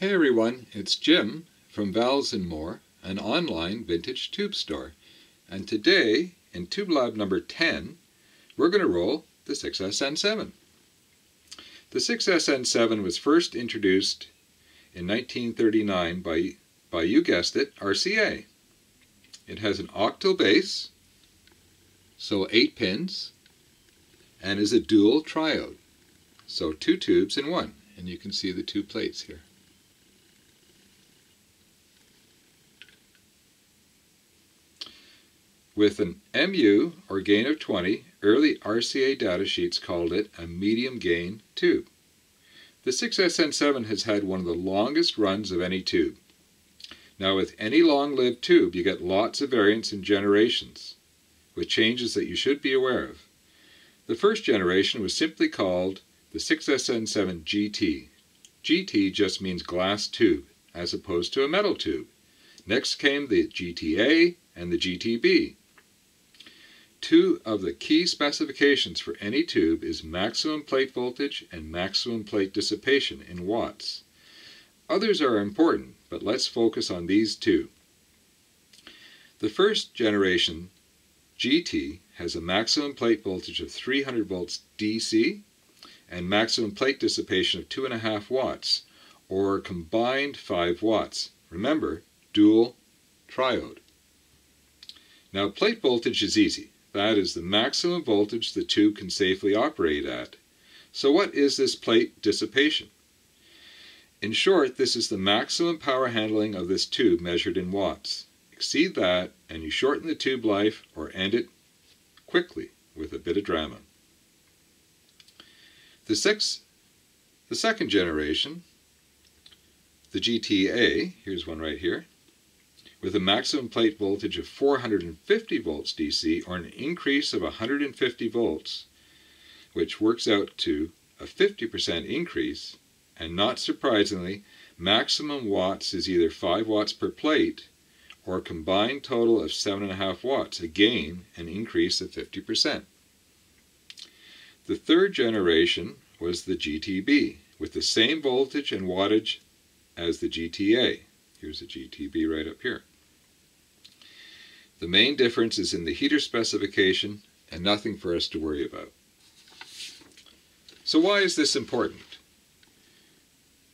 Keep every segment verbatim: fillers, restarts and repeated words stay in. Hey everyone, it's Jim from Valves and More, an online vintage tube store. And today, in Tube Lab number ten, we're going to roll the six S N seven. The six S N seven was first introduced in nineteen thirty-nine by, by, you guessed it, R C A. It has an octal base, so eight pins, and is a dual triode, so two tubes in one. And you can see the two plates here. With an M U, or gain of twenty, early R C A data sheets called it a medium gain tube. The six S N seven has had one of the longest runs of any tube. Now with any long-lived tube, you get lots of variants in generations, with changes that you should be aware of. The first generation was simply called the six S N seven G T. G T just means glass tube, as opposed to a metal tube. Next came the G T A and the G T B. Two of the key specifications for any tube is maximum plate voltage and maximum plate dissipation in watts. Others are important, but let's focus on these two. The first generation G T has a maximum plate voltage of three hundred volts D C and maximum plate dissipation of two point five watts, or combined five watts. Remember, dual triode. Now plate voltage is easy. That is the maximum voltage the tube can safely operate at. So what is this plate dissipation? In short, this is the maximum power handling of this tube measured in watts. Exceed that and you shorten the tube life or end it quickly with a bit of drama. The, six, the second generation, the G T A, here's one right here, with a maximum plate voltage of four hundred fifty volts D C, or an increase of one hundred fifty volts, which works out to a fifty percent increase, and not surprisingly, maximum watts is either five watts per plate, or a combined total of seven point five watts, again an increase of fifty percent. The third generation was the G T B, with the same voltage and wattage as the G T A. Here's the G T B right up here. The main difference is in the heater specification, and nothing for us to worry about. So why is this important?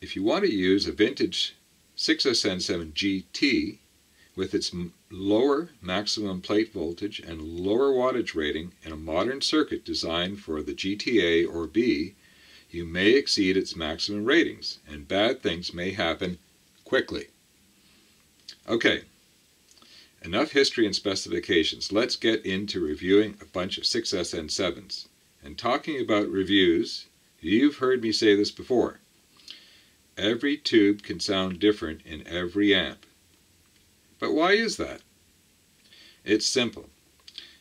If you want to use a vintage six S N seven G T with its lower maximum plate voltage and lower wattage rating in a modern circuit designed for the G T A or B, you may exceed its maximum ratings, and bad things may happen quickly. Okay, enough history and specifications. Let's get into reviewing a bunch of six S N sevens. And talking about reviews, you've heard me say this before. Every tube can sound different in every amp. But why is that? It's simple.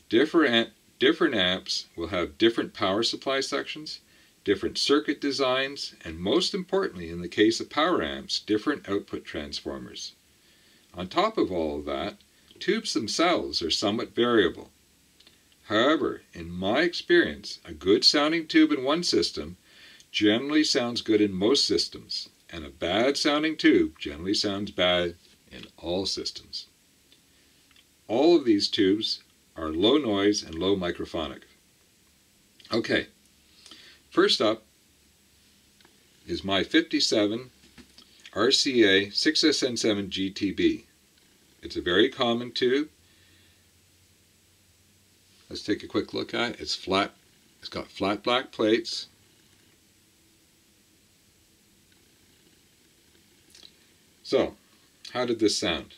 Different, different amps will have different power supply sections, different circuit designs, and most importantly, in the case of power amps, different output transformers. On top of all of that, tubes themselves are somewhat variable. However, in my experience, a good sounding tube in one system generally sounds good in most systems, and a bad sounding tube generally sounds bad in all systems. All of these tubes are low noise and low microphonic. Okay, first up is my fifty-seven R C A six S N seven G T B. It's a very common tube. Let's take a quick look at it. It's flat. It's got flat black plates. So, how did this sound?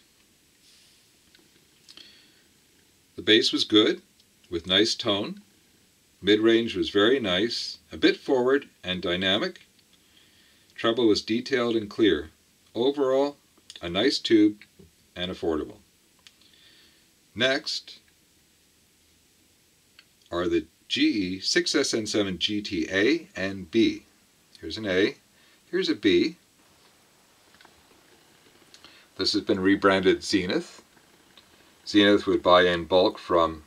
The bass was good, with nice tone. Mid-range was very nice, a bit forward and dynamic. Treble was detailed and clear. Overall, a nice tube and affordable. Next are the G E six S N seven G T A and B. Here's an A, here's a B. This has been rebranded Zenith. Zenith would buy in bulk from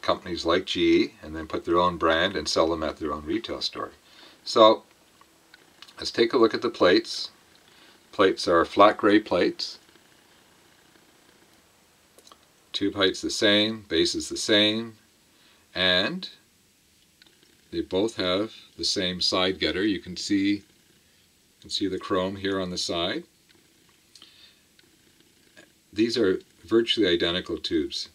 companies like G E and then put their own brand and sell them at their own retail store. So, let's take a look at the plates. plates are flat gray plates. Tube height's the same, base is the same, and they both have the same side getter. You can see, you can see the chrome here on the side. These are virtually identical tubes.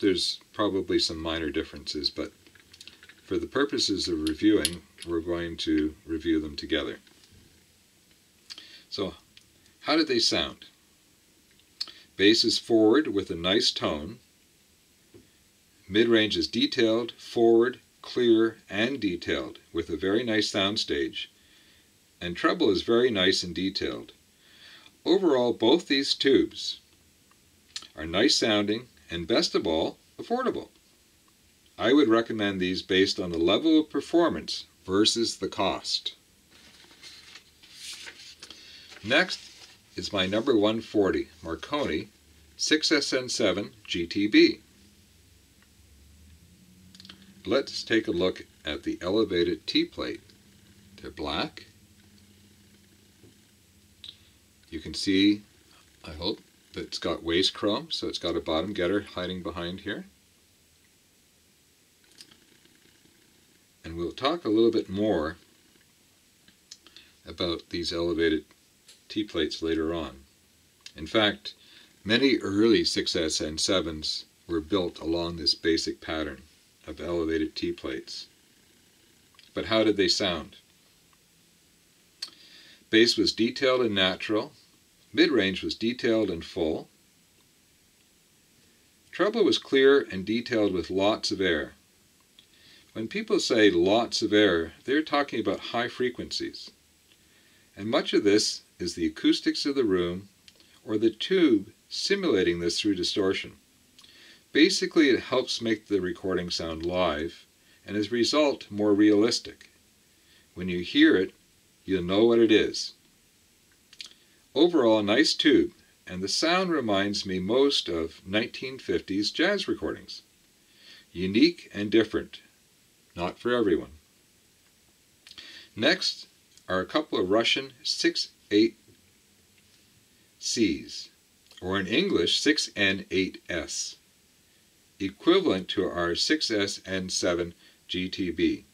There's probably some minor differences, but for the purposes of reviewing, we're going to review them together. So, how did they sound? Bass is forward with a nice tone. Mid-range is detailed, forward, clear, and detailed with a very nice sound stage. And treble is very nice and detailed. Overall, both these tubes are nice sounding and, best of all, affordable. I would recommend these based on the level of performance versus the cost. Next is my number one forty Marconi six S N seven G T B. Let's take a look at the elevated T-plate. They're black. You can see, I hope, that it's got waste chrome, so it's got a bottom getter hiding behind here. And we'll talk a little bit more about these elevated T-plates later on. In fact, many early six S N sevens were built along this basic pattern of elevated T-plates. But how did they sound? Bass was detailed and natural. Mid-range was detailed and full. Treble was clear and detailed with lots of air. When people say lots of air, they're talking about high frequencies. And much of this is the acoustics of the room or the tube simulating this through distortion. Basically, it helps make the recording sound live and as a result more realistic. When you hear it, you'll know what it is. Overall, a nice tube, and the sound reminds me most of nineteen fifties jazz recordings. Unique and different. Not for everyone. Next are a couple of Russian six eight Cs, or in English six N eight S, equivalent to our six S N seven G T B.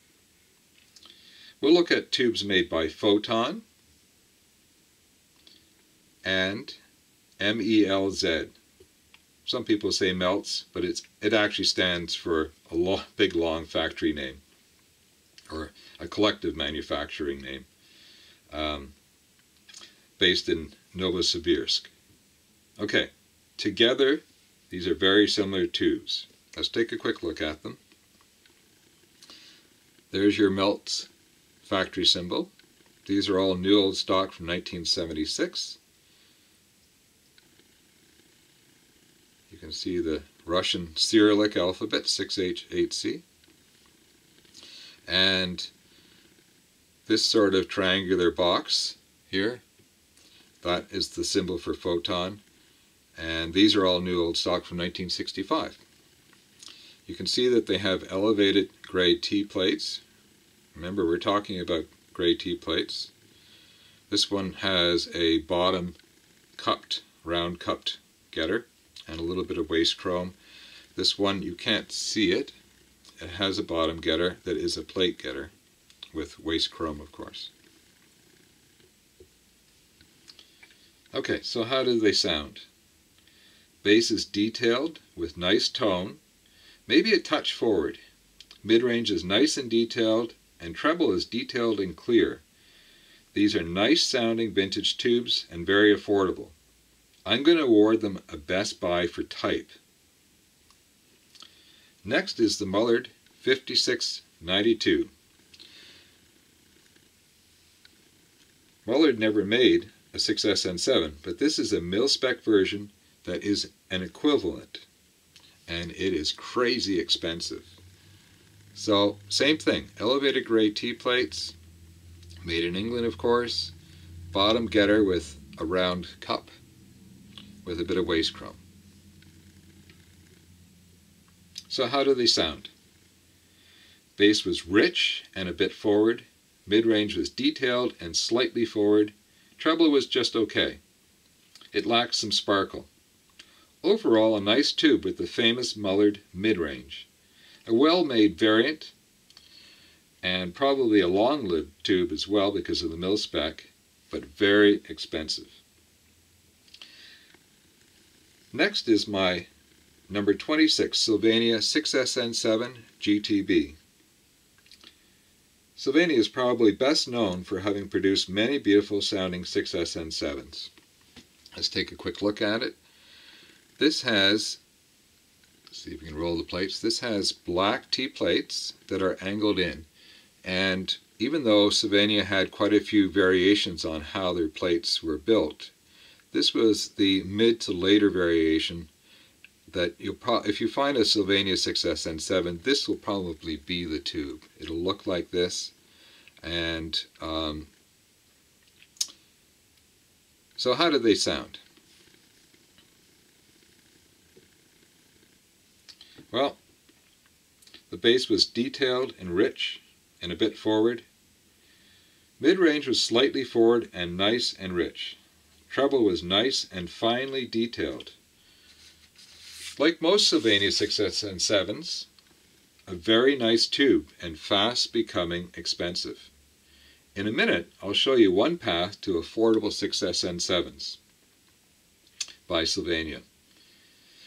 We'll look at tubes made by Photon and M E L Z. Some people say MELZ, but it's, it actually stands for a long, big, long factory name, or a collective manufacturing name, um, based in Novosibirsk. Okay, together, these are very similar tubes. Let's take a quick look at them. There's your MELZ factory symbol. These are all new old stock from nineteen seventy-six. You can see the Russian Cyrillic alphabet, six H eight C. And this sort of triangular box here, that is the symbol for Photon. And these are all new old stock from nineteen sixty-five. You can see that they have elevated gray T-plates. Remember, we're talking about gray T-plates. This one has a bottom cupped, round cupped getter, and a little bit of waste chrome. This one, you can't see it. It has a bottom getter that is a plate getter with waste chrome, of course. Okay, so how do they sound? Bass is detailed with nice tone, maybe a touch forward. Mid-range is nice and detailed, and treble is detailed and clear. These are nice sounding vintage tubes and very affordable. I'm going to award them a best buy for type. Next is the Mullard fifty-six ninety-two. Mullard never made a six S N seven, but this is a mil-spec version that is an equivalent, and it is crazy expensive. So, same thing, elevated gray T-plates, made in England of course, bottom getter with a round cup, with a bit of waste chrome. So how do they sound? Bass was rich and a bit forward, mid-range was detailed and slightly forward, Treble was just okay. It lacked some sparkle. Overall, a nice tube with the famous Mullard mid-range. A well-made variant, and probably a long-lived tube as well because of the mill spec, but very expensive. Next is my number twenty-six Sylvania six S N seven G T B. Sylvania is probably best known for having produced many beautiful sounding six S N sevens. Let's take a quick look at it. This has, see if we can roll the plates, this has black T-plates that are angled in. And even though Sylvania had quite a few variations on how their plates were built, this was the mid to later variation that you'll probably, if you find a Sylvania six S N seven, this will probably be the tube. It'll look like this. And um, so how do they sound? Well, the bass was detailed and rich and a bit forward. Mid-range was slightly forward and nice and rich. Treble was nice and finely detailed. Like most Sylvania six S N sevens, a very nice tube and fast becoming expensive. In a minute, I'll show you one path to affordable six S N sevens by Sylvania.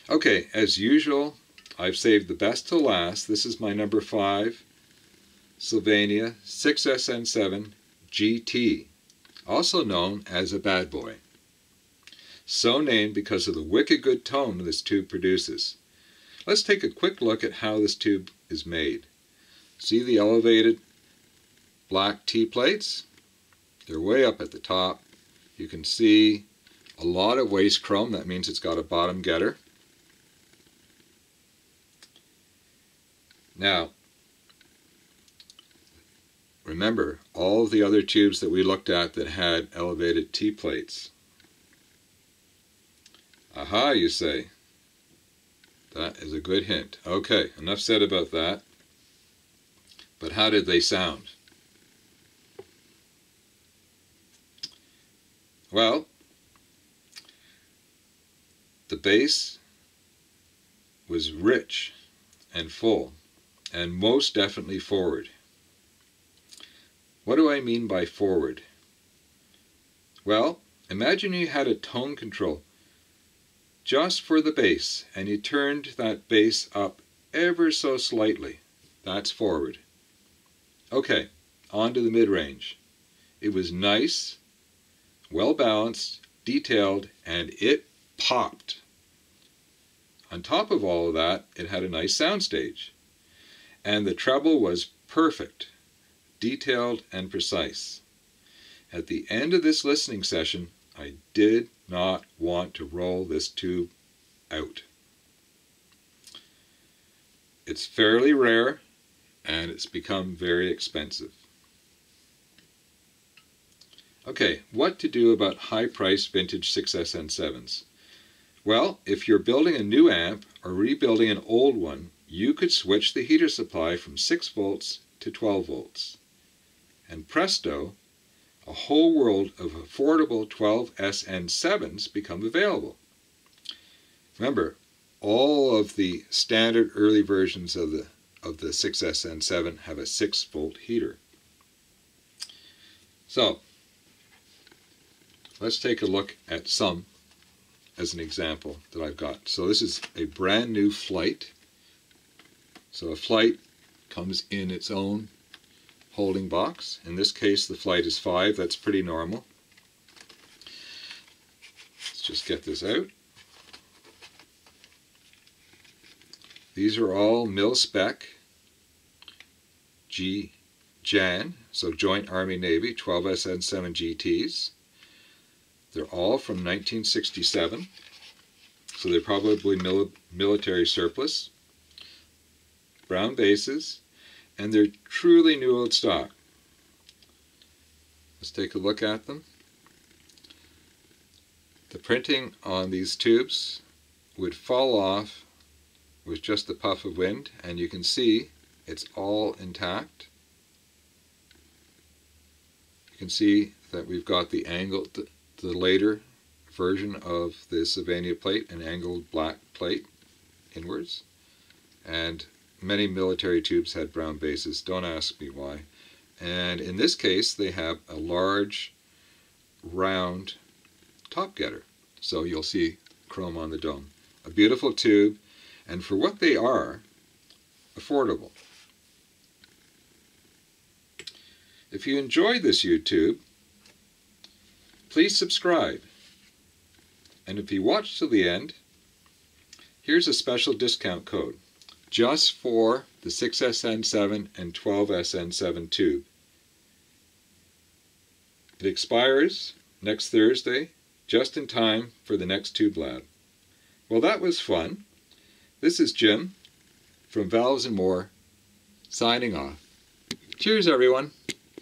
Okay, as usual, I've saved the best to last. This is my number five Sylvania six S N seven G T, also known as a bad boy. So named because of the wicked good tone this tube produces. Let's take a quick look at how this tube is made. See the elevated black T-plates? They're way up at the top. You can see a lot of waste chrome. That means it's got a bottom getter. Now, remember all of the other tubes that we looked at that had elevated T-plates. Aha, you say. That is a good hint. Okay, enough said about that. But how did they sound? Well, the bass was rich and full, and most definitely forward. What do I mean by forward? Well, imagine you had a tone control just for the bass, and you turned that bass up ever so slightly. That's forward. Okay, on to the mid-range. It was nice, well-balanced, detailed, and it popped. On top of all of that, it had a nice soundstage. And the treble was perfect, detailed, and precise. At the end of this listening session, I did not want to roll this tube out. It's fairly rare and it's become very expensive. Okay, what to do about high-priced vintage six S N sevens? Well, if you're building a new amp or rebuilding an old one, you could switch the heater supply from six volts to twelve volts. And presto, a whole world of affordable twelve S N sevens become available. Remember, all of the standard early versions of the of the six S N seven have a six volt heater. So, let's take a look at some as an example that I've got. So this is a brand new flight. So a flight comes in its own holding box. In this case, the flight is five. That's pretty normal. Let's just get this out. These are all mill spec G J A N, so Joint Army Navy twelve S N seven G Ts. They're all from nineteen sixty-seven, so they're probably mil military surplus. Brown bases, and they're truly new old stock. Let's take a look at them. The printing on these tubes would fall off with just a puff of wind, and you can see it's all intact. You can see that we've got the angle, the, the later version of the Sylvania plate, an angled black plate inwards, and many military tubes had brown bases, don't ask me why, and in this case they have a large round top getter, so you'll see chrome on the dome. A beautiful tube, and for what they are, affordable. If you enjoyed this YouTube, please subscribe, and if you watch till the end, here's a special discount code just for the six S N seven and twelve S N seven tube. It expires next Thursday, just in time for the next Tube Lab. Well, that was fun. This is Jim from Valves and More, signing off. Cheers, everyone.